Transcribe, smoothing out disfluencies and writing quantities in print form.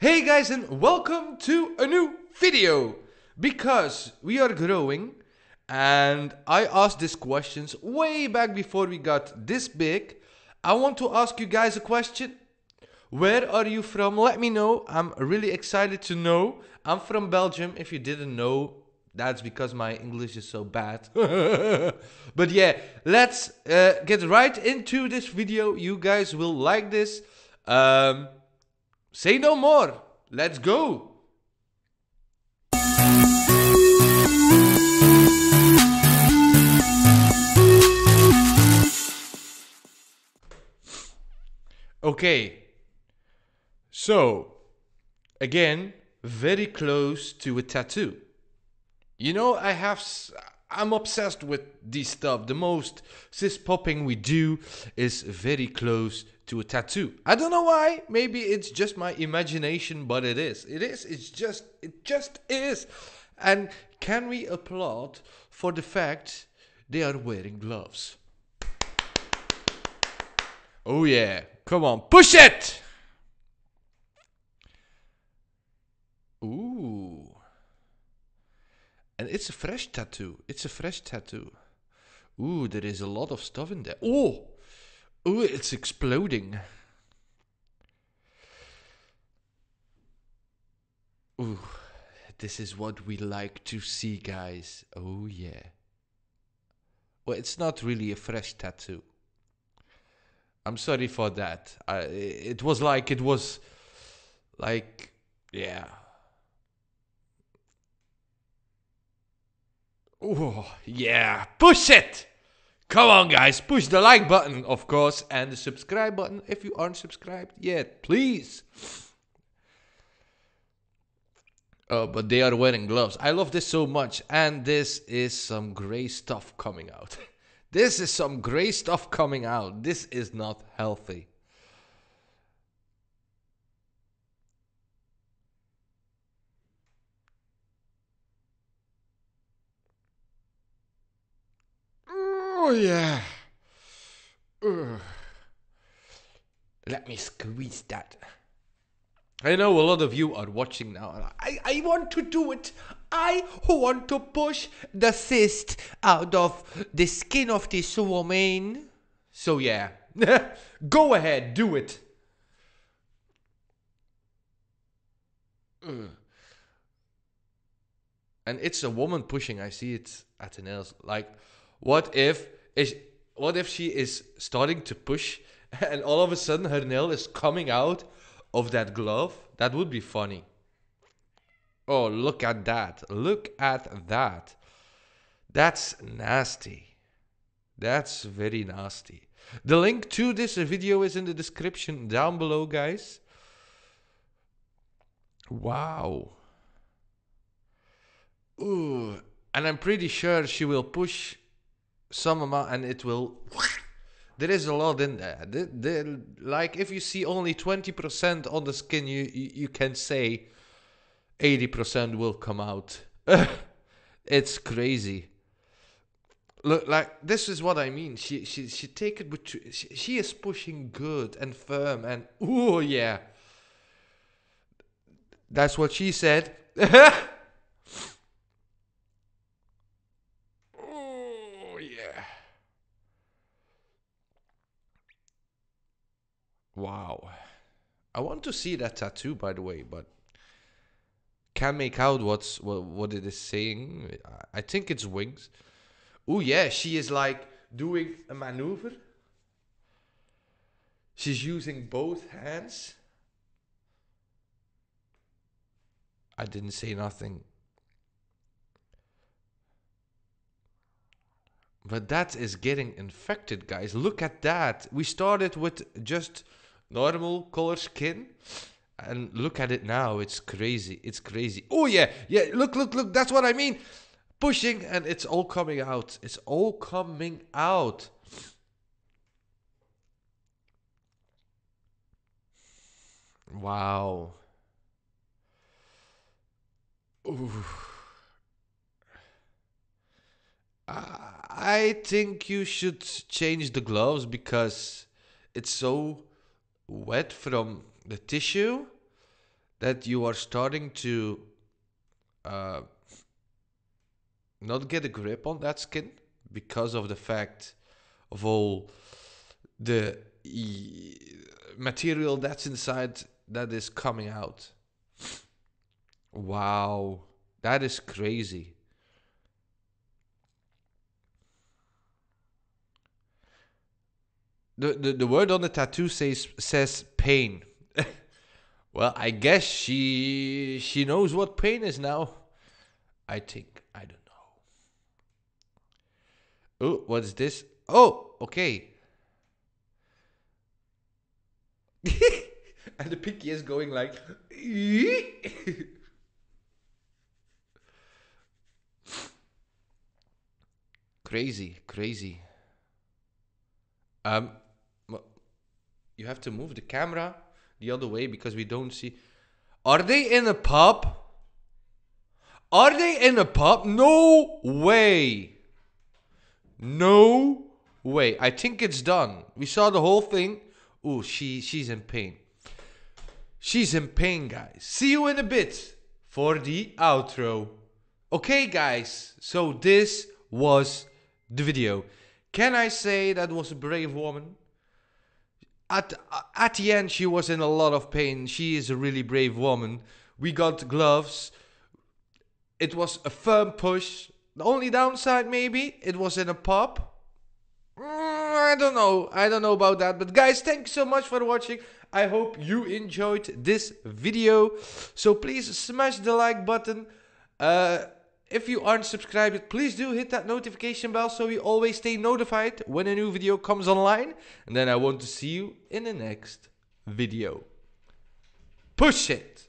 Hey guys, and welcome to a new video, because we are growing and I asked these questions way back before we got this big. I want to ask you guys a question. Where are you from? Let me know. I'm really excited to know. I'm from Belgium. If you didn't know, that's because my English is so bad. But yeah, let's get right into this video. You guys will like this. Say no more. Let's go. Okay. So, again, very close to a tattoo. You know, I'm obsessed with this stuff. The most cis-popping we do is very close to a tattoo. I don't know why. Maybe it's just my imagination, but it is. It just is. And can we applaud for the fact they are wearing gloves? Oh yeah. Come on. Push it! Ooh. And it's a fresh tattoo. It's a fresh tattoo. Ooh, there is a lot of stuff in there. Oh! Ooh, it's exploding. Ooh, this is what we like to see, guys. Oh, yeah. Well, it's not really a fresh tattoo. I'm sorry for that. It was like, yeah. Oh, yeah. Push it! Come on, guys, push the like button, of course, and the subscribe button if you aren't subscribed yet, please. Oh, but they are wearing gloves. I love this so much. And this is some grey stuff coming out. This is some grey stuff coming out. This is not healthy. Oh yeah. Ugh. Let me squeeze that. I know a lot of you are watching now. I want to do it. I want to push the cyst out of the skin of this woman. So yeah. Go ahead, do it. Ugh. And it's a woman pushing. I see it at the nails. Like, what if she is starting to push and all of a sudden her nail is coming out of that glove? That would be funny. Oh, look at that. Look at that. That's nasty. That's very nasty. The link to this video is in the description down below, guys. Wow. Ooh, and I'm pretty sure she will push some amount and it will. There is a lot in there. Like, if you see only 20% on the skin, you can say 80% will come out. It's crazy. Look, like, this is what I mean. She take it, but she is pushing good and firm and oh yeah. That's what she said. Wow. I want to see that tattoo, by the way, but can't make out what it is saying. I think it's wings. Oh yeah, she is like doing a maneuver. She's using both hands. I didn't say nothing. But that is getting infected, guys. Look at that. We started with just normal color skin and look at it now. It's crazy. It's crazy. Oh yeah, yeah, look, that's what I mean. Pushing and it's all coming out. It's all coming out. Wow. Ooh. I think you should change the gloves because it's so wet from the tissue that you are starting to not get a grip on that skin because of the fact of all the material that's inside that is coming out. Wow, that is crazy. The word on the tattoo says pain. Well, I guess she knows what pain is now. I think. I don't know. Oh, what's this? Oh, okay. And the pinky is going like... Crazy, crazy. You have to move the camera the other way because we don't see. Are they in a pub? Are they in a pub? No way. No way. I think it's done. We saw the whole thing. Ooh, she's in pain. She's in pain, guys. See you in a bit for the outro. Okay, guys. So this was the video. Can I say that was a brave woman? At the end, she was in a lot of pain. She is a really brave woman. We got gloves. It was a firm push. The only downside, maybe, it was in a pub. I don't know. I don't know about that. But guys, thank you so much for watching. I hope you enjoyed this video. So please smash the like button. If you aren't subscribed, please do hit that notification bell so you always stay notified when a new video comes online. And then I want to see you in the next video. Push it!